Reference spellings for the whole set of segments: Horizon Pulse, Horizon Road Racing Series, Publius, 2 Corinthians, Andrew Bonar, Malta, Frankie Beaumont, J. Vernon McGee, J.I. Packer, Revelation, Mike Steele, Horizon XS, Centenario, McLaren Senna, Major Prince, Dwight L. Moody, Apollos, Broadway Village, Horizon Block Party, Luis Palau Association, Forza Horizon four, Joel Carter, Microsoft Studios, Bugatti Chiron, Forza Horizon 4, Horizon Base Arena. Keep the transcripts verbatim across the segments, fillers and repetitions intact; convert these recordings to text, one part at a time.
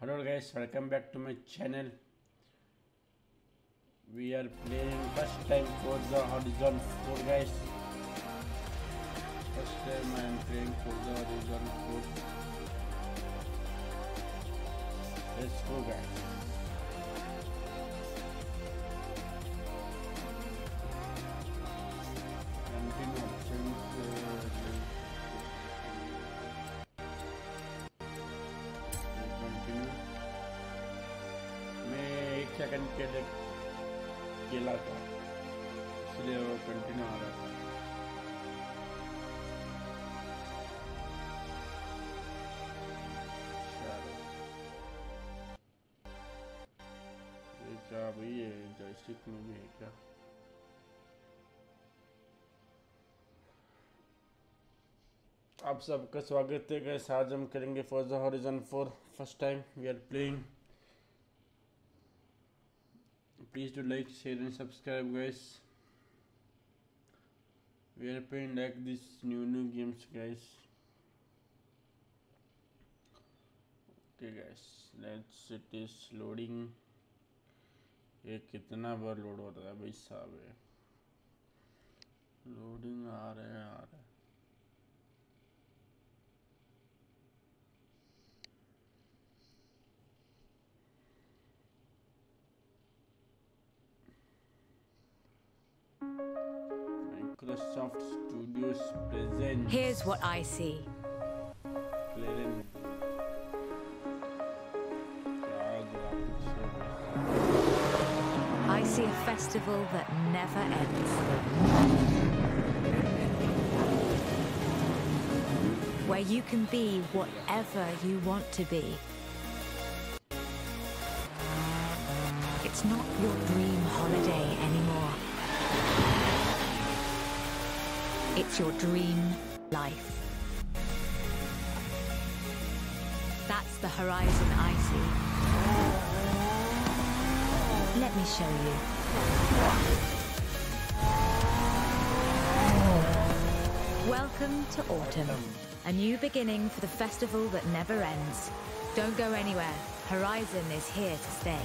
Hello guys, welcome back to my channel. We are playing first time Forza Horizon four guys. First time I am playing Forza Horizon four. Let's go guys. Second के लिए केला था, इसलिए वो continue आ रहा था। ये क्या भाई, ये जॉयस्टिक में भी है क्या? आप सबका स्वागत है गाइस। आज हम करेंगे Forza Horizon four first time we are playing. Please do like, share and subscribe guys. We are playing like this new new games guys. Okay guys, let's it is loading. ये कितना बार load हो रहा है भाई साहब, है loading आ रहा है आ रहा है Microsoft Studios presents. Here's what I see. Playing. I see a festival that never ends. Where you can be whatever you want to be. It's not your dream holiday anymore. It's your dream life. That's the horizon I see. Let me show you. Welcome to autumn. A new beginning for the festival that never ends. Don't go anywhere. Horizon is here to stay.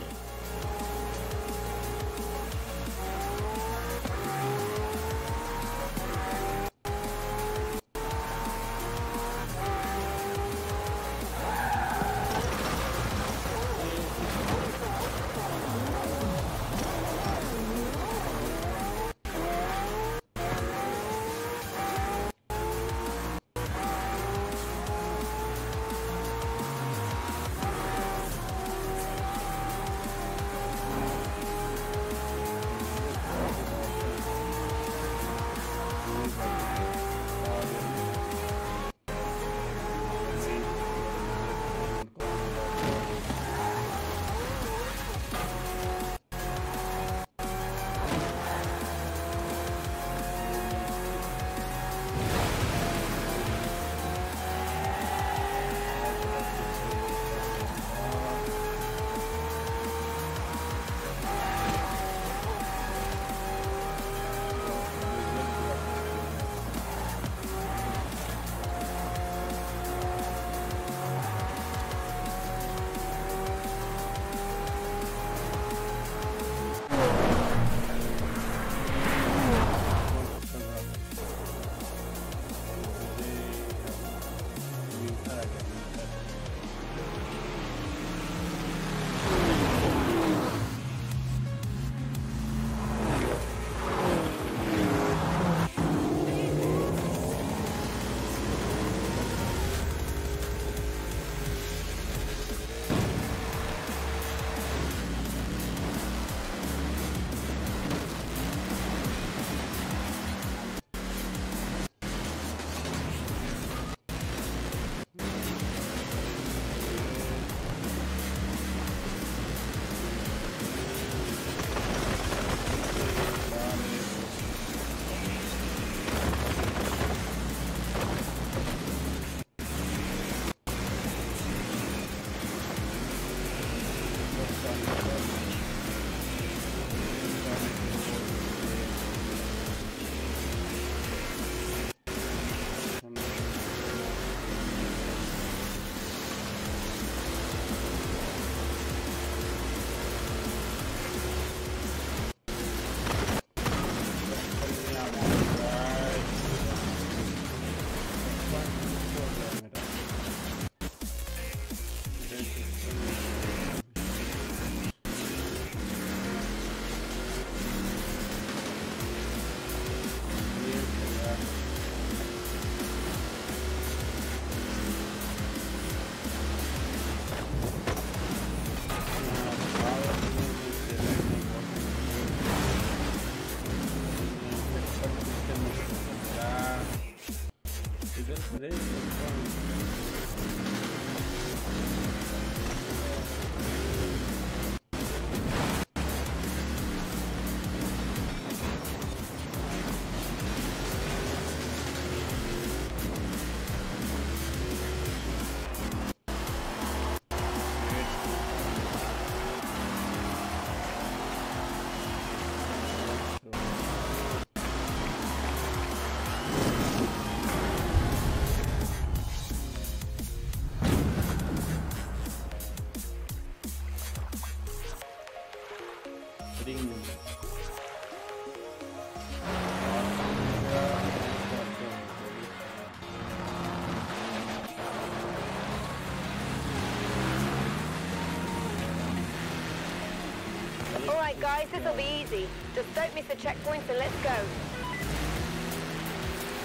right, guys, this'll be easy. Just don't miss the checkpoints and let's go.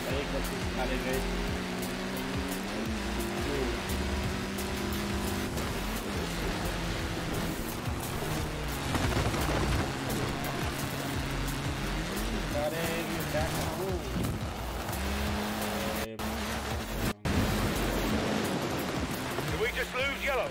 Got it, back to school. We just lose yellow.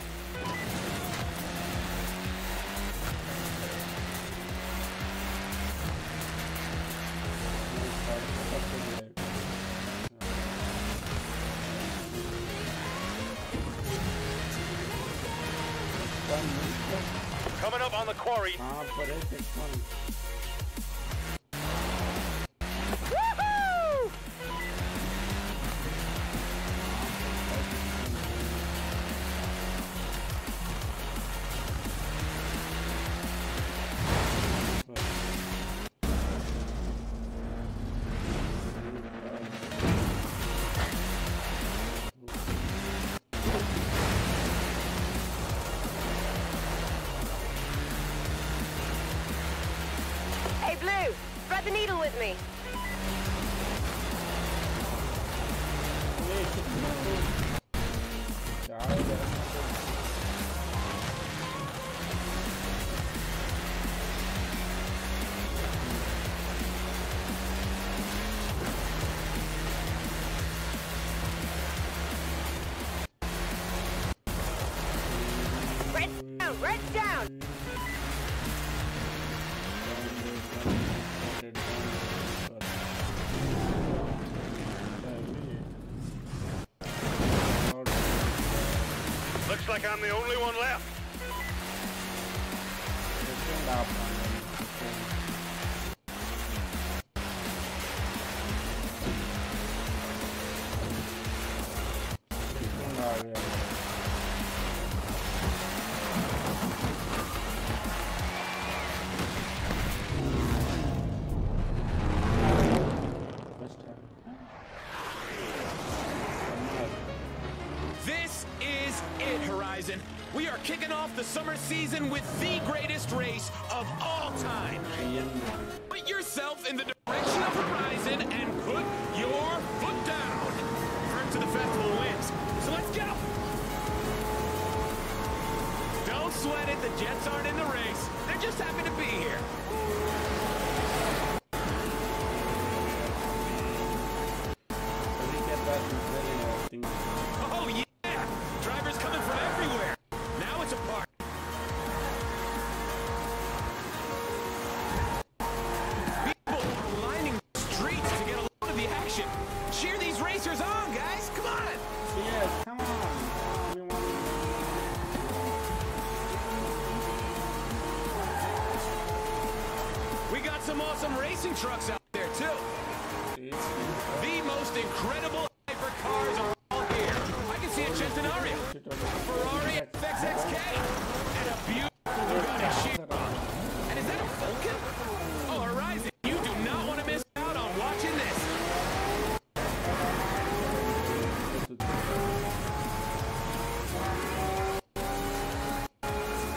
Coming up on the quarry. Ah, but it takes money. Me. Red down, red down. Looks like I'm the only one left. We are kicking off the summer season with the greatest race of all time. Put yourself in the direction of Horizon and put your foot down. First to the festival wins. So let's go. Don't sweat it. The Jets aren't in the race. They're just happy to be here. Oh, yeah. Drivers coming from everywhere. Now it's a park. People are lining the streets to get a load of the action. Cheer these racers on, guys. Come on. Yes, come on. We got some awesome racing trucks out there, too. The most incredible hypercars are all here. I can see a Centenario. A Ferrari X X K and a beautiful Bugatti Chiron. And is that a Vulcan? Oh, Horizon, you do not want to miss out on watching this.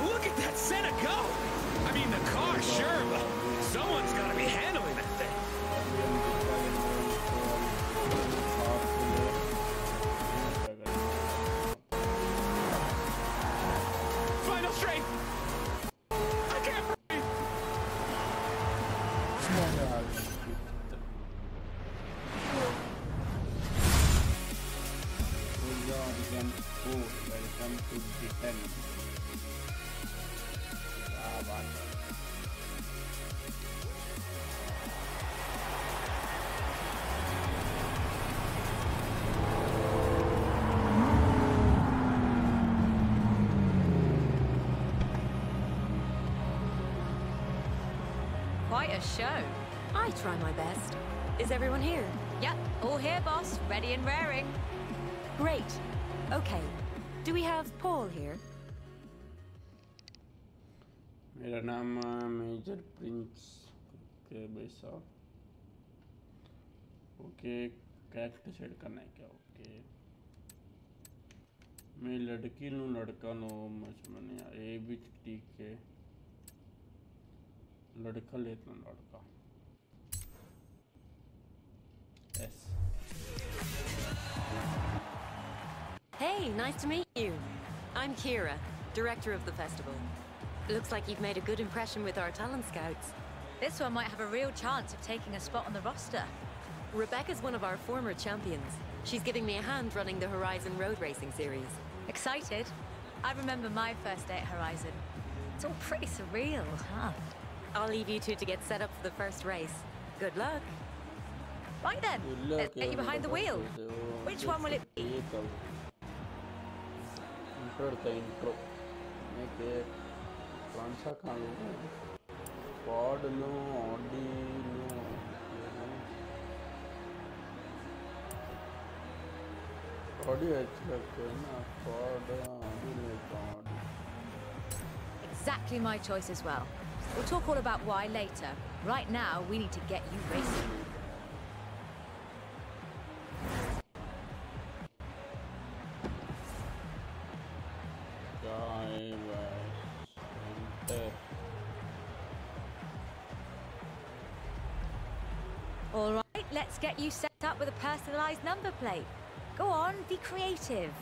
Look at that Senna go! I mean, the car, sure, but someone's got to be handling that thing. Quite a show. I try my best. Is everyone here? Yep, all here, boss. Ready and raring. Great. Okay. Do we have Paul here? My name is Major Prince. Okay, Baisa. Okay, character set करना है क्या? Okay. मैं लड़की नू लड़का नू much मने यार. A B T K. लड़का लेता हूँ लड़का yes. Hey, nice to meet you. I'm Kira, director of the festival. Looks like you've made a good impression with our talent scouts. This one might have a real chance of taking a spot on the roster. Rebecca's one of our former champions. She's giving me a hand running the Horizon Road Racing Series. Excited? I remember my first day at Horizon. It's all pretty surreal, huh? I'll leave you two to get set up for the first race. Good luck. Right then, let's get you behind the wheel. Which one will it be? Intro. Pod no, Audi no. Audi actually, na pod Audi no. Exactly my choice as well. We'll talk all about why later. Right now, we need to get you racing. All right, let's get you set up with a personalized number plate. Go on, be creative.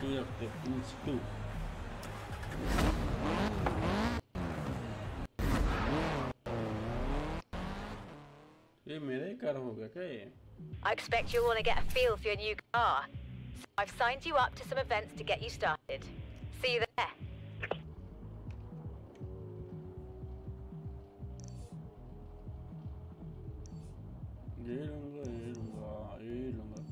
Two up there, Prince two. ये मेरा ही car होगा क्या ये? I expect you'll want to get a feel for your new car, so I've signed you up to some events to get you started. See you there. ये लूँगा, ये लूँगा, ये लूँगा फिर.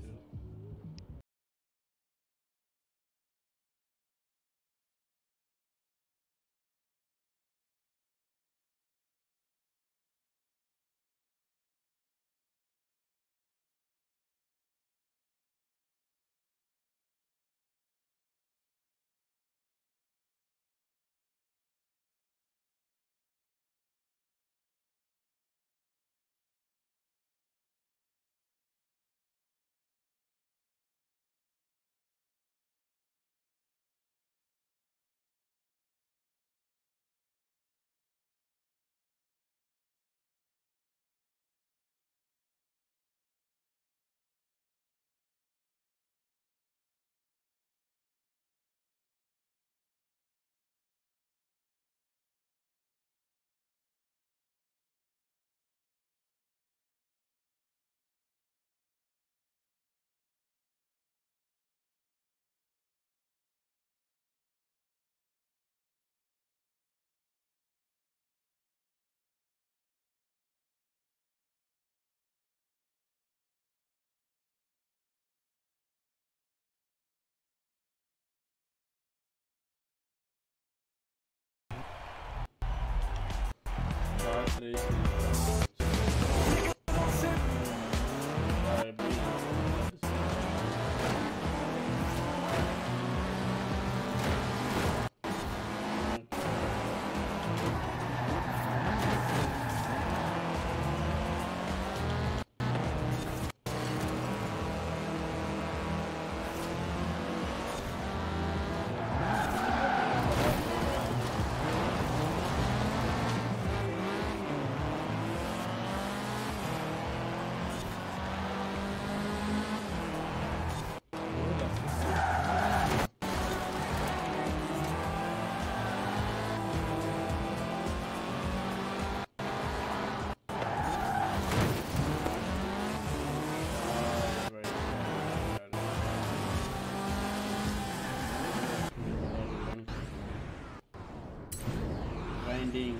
Three. All finding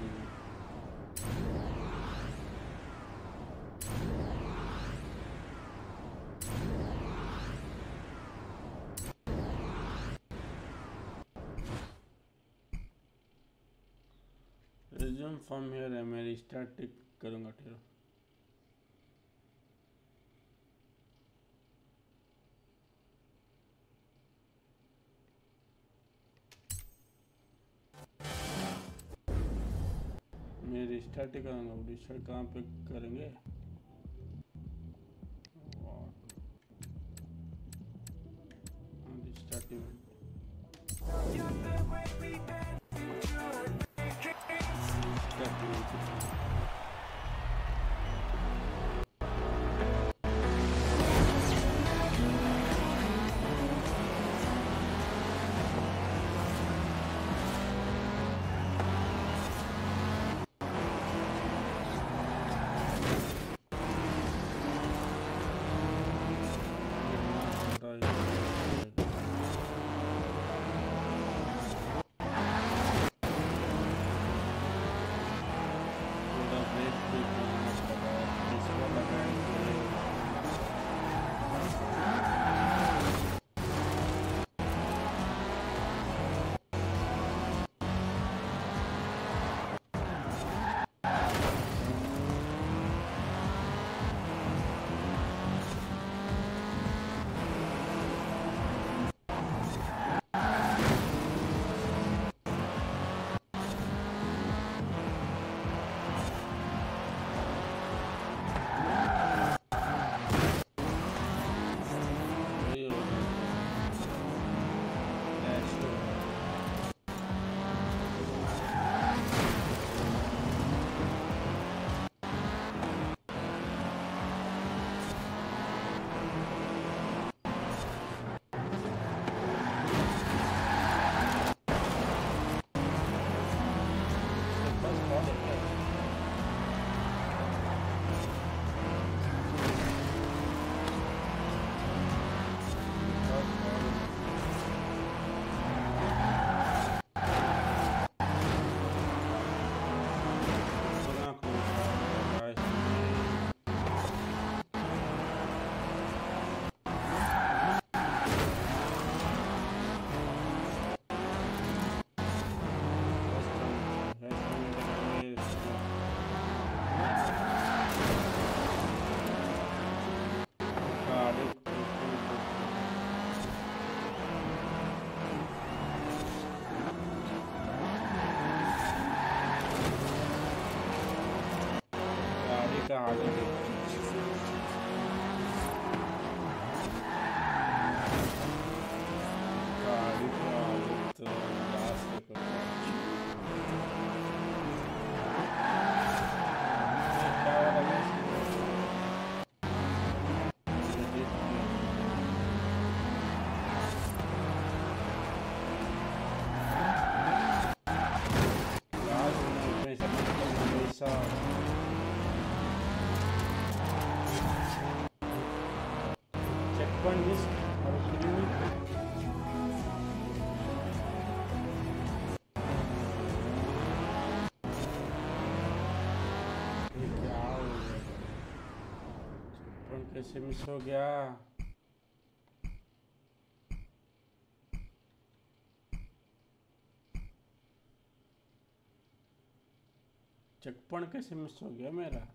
resume from here. I may restart tick करूँगा ठहरो. मैं रिस्टार्ट करूँगा. रिस्टार्ट कहाँ पे करेंगे? कैसे मिस हो गया? चेकपॉइंट कैसे मिस हो गया मेरा?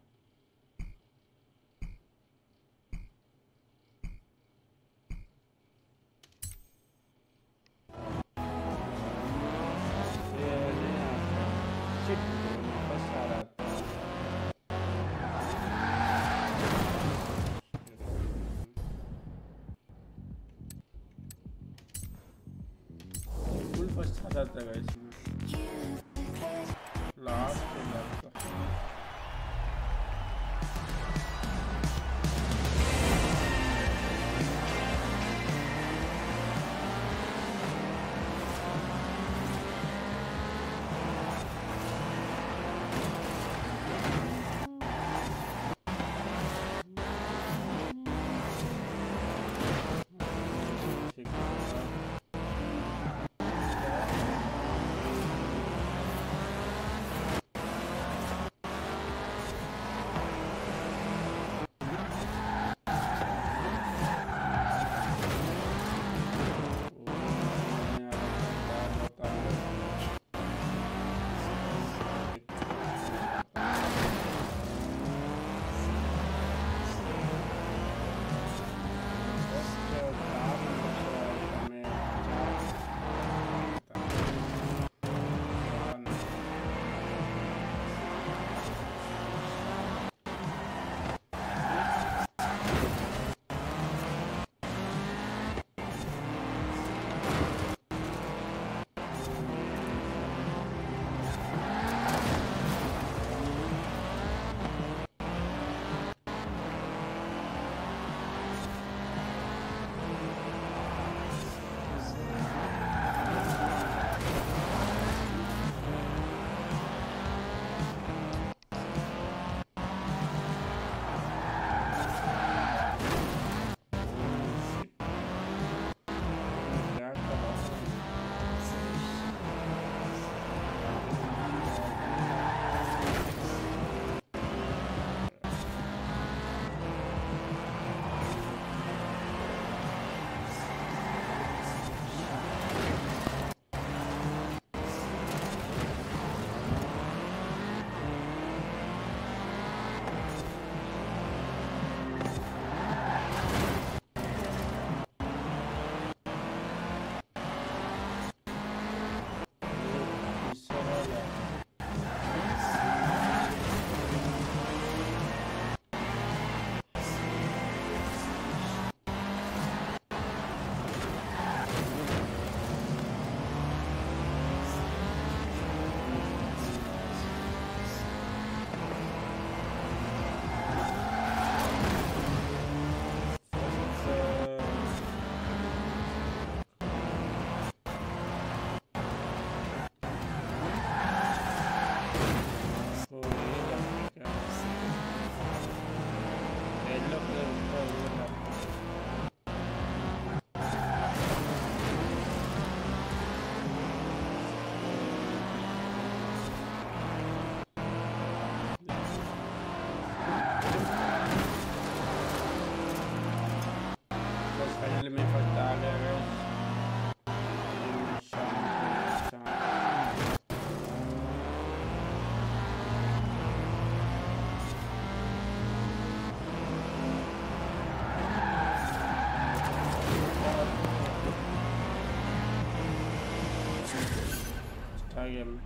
आ गया मैं।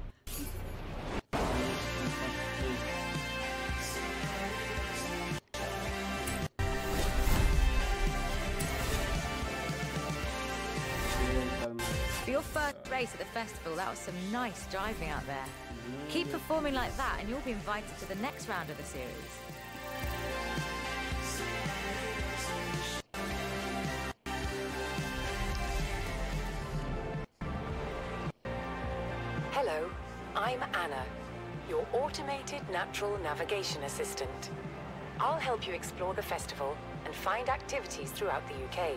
For your first race at the festival, that was some nice driving out there. Keep performing like that and you'll be invited to the next round of the series. Hello, I'm Anna, your automated natural navigation assistant. I'll help you explore the festival and find activities throughout the U K.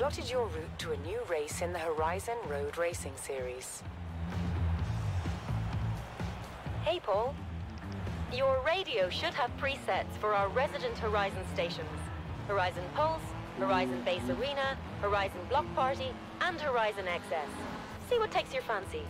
Plotted your route to a new race in the Horizon Road Racing Series. Hey, Paul. Your radio should have presets for our resident Horizon stations. Horizon Pulse, Horizon Base Arena, Horizon Block Party, and Horizon X S. See what takes your fancy.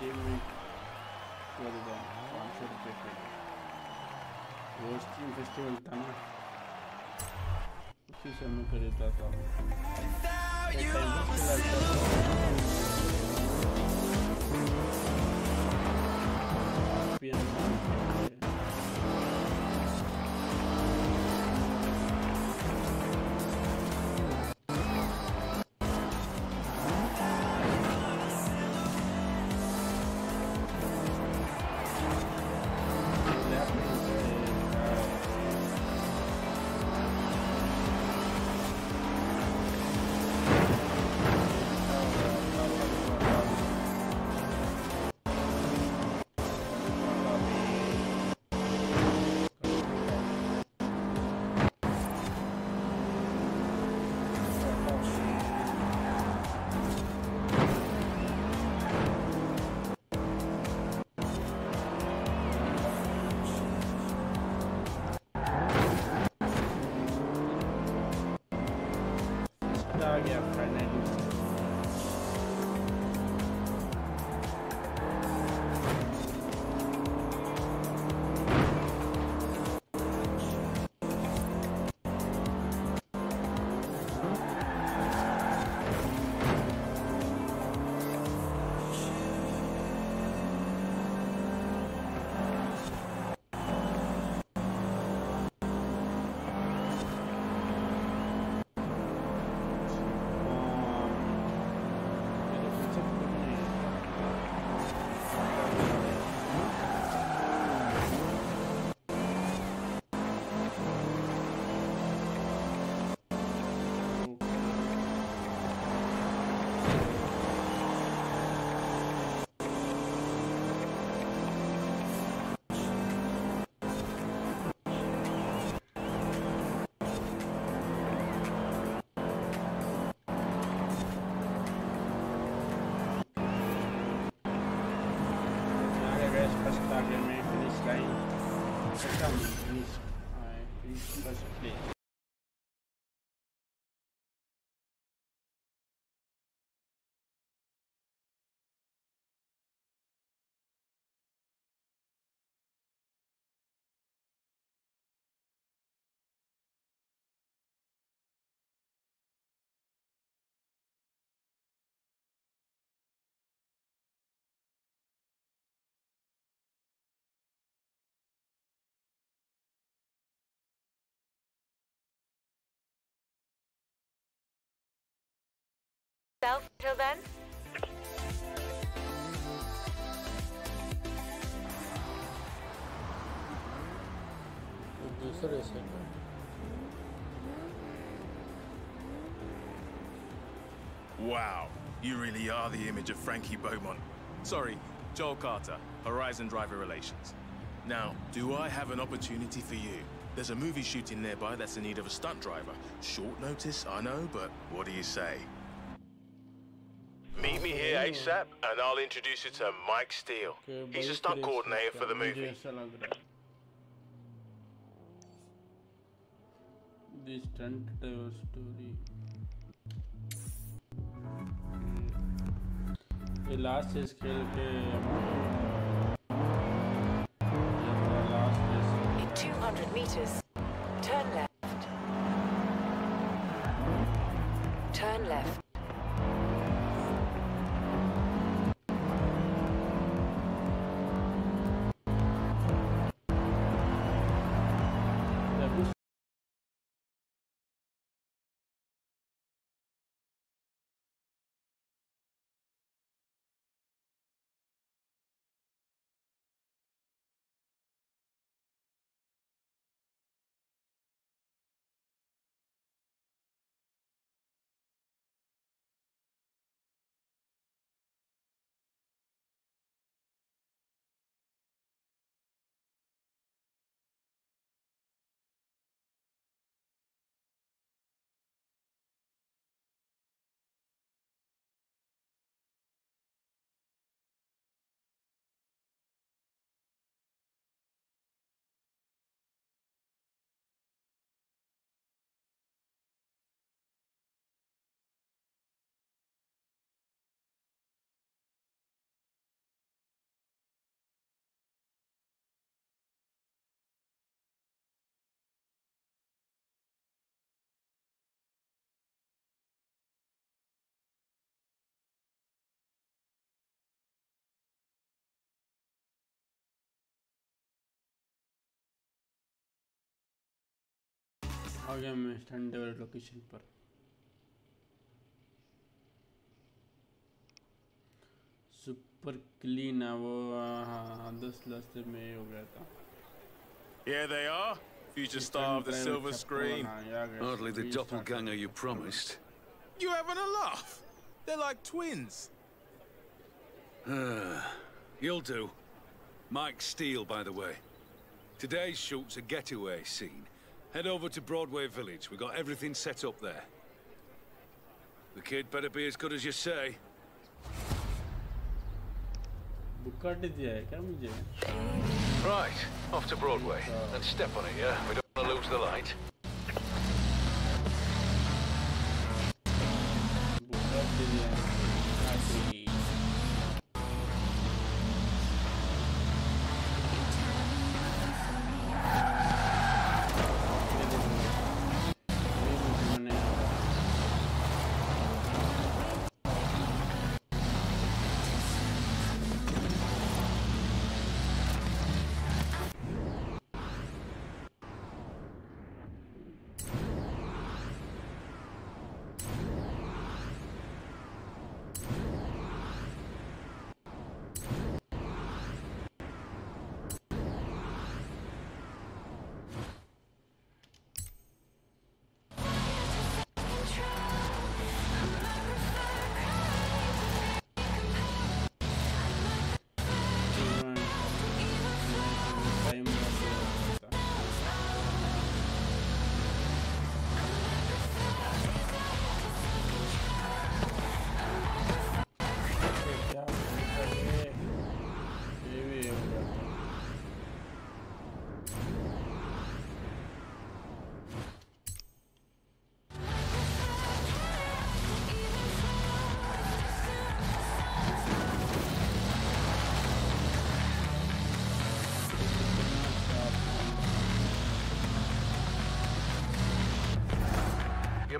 Game week चौदह पाँच सौ रुपये के रोज तीन festival था ना, उसी से मैं खरीदता था। Self till then. दूसरे से Wow, you really are the image of Frankie Beaumont. Sorry, Joel Carter, Horizon Driver Relations. Now, do I have an opportunity for you? There's a movie shooting nearby that's in need of a stunt driver. Short notice, I know, but what do you say? Meet me here ASAP, and I'll introduce you to Mike Steele. He's a stunt coordinator for the movie. The stunt driver story. The last is खेल के In two hundred meters, turn left. Turn left. आ गया मैं stand location पर super clean है वो हाँ दस लास्ट में हो गया था Here they are, future star of the silver screen. Hardly the doppelganger you promised. You having a laugh? They're like twins. You'll do. Mike Steele, by the way. Today's shoot's a getaway scene. Head over to Broadway Village. We've got everything set up there. The kid better be as good as you say. Right, off to Broadway. Then step on it, yeah? We don't want to lose the light.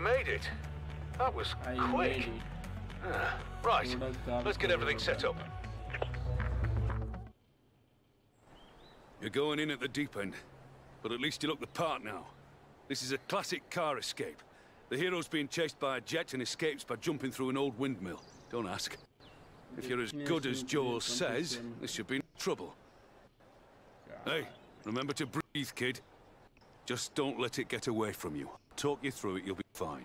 made it. That was I quick. Uh, right, let's get everything set up. You're going in at the deep end, but at least you look the part now. This is a classic car escape. The hero's being chased by a jet and escapes by jumping through an old windmill. Don't ask. If you're as good as Joel says, this should be no trouble. Hey, remember to breathe, kid. Just don't let it get away from you. Talk you through it, you'll be fine.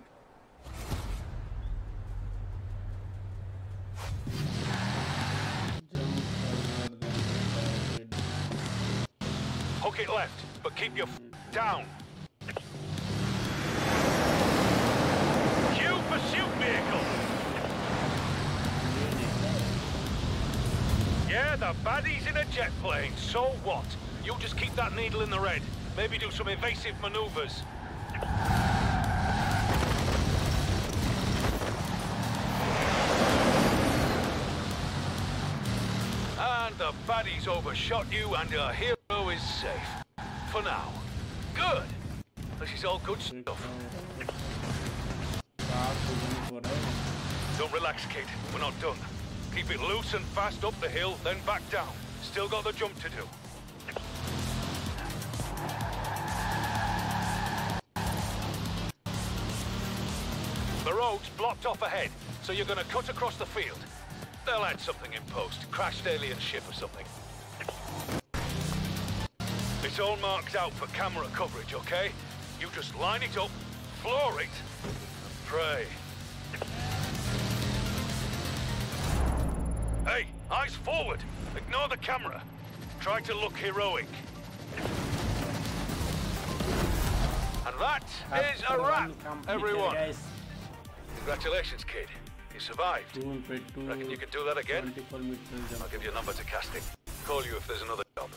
Hook it left, but keep your f down. Cue pursuit vehicle. Yeah, the baddie's in a jet plane, so what? You just keep that needle in the red. Maybe do some evasive maneuvers. And the baddies overshot you, and your hero is safe. For now. Good! This is all good stuff. Don't relax, kid. We're not done. Keep it loose and fast up the hill, then back down. Still got the jump to do. The road's blocked off ahead, so you're gonna cut across the field. They'll add something in post, crashed alien ship or something. It's all marked out for camera coverage, okay? You just line it up, floor it, and pray. Hey, eyes forward! Ignore the camera. Try to look heroic. And that is a wrap, everyone. Congratulations, kid. You survived. Reckon you can do that again? I'll give you a number to casting. Call you if there's another job.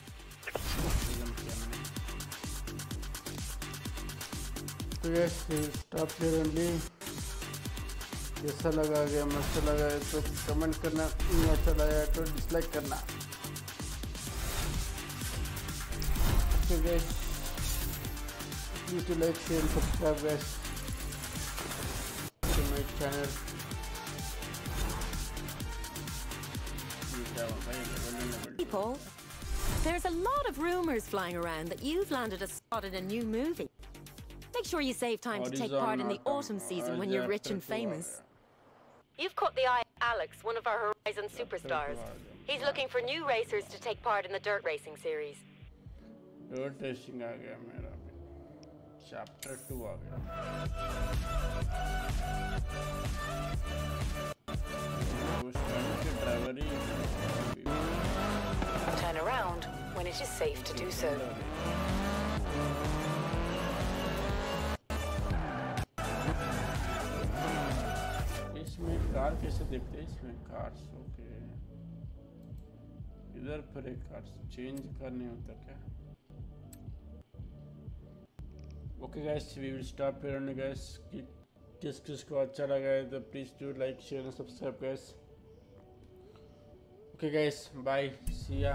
तो ये stop करें भी जैसा लगा गया मस्त लगा है तो कमेंट करना अच्छा लगा तो डिसलाइक करना तो ये please like share subscribe guys to my channel. People, there's a lot of rumors flying around that you've landed a spot in a new movie. Make sure you save time to take part in the autumn season when you're rich and famous. You've caught the eye of Alex, one of our Horizon superstars. He's looking for new racers to take part in the dirt racing series. Dirt racing aa gaya mera chapter two aa gaya. Turn around when it is safe to do so. इसमें car कैसे देखते हैं इसमें cars okay इधर पर एक cars change करने होता क्या okay guys we will stop here and guys किस किस को अच्छा लगा है तो please do like share and subscribe guys okay guys bye see या.